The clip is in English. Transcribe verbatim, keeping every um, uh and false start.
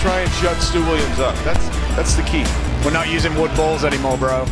try and shut Stu Williams up. That's that's the key. We're not using wood bowls anymore, bro.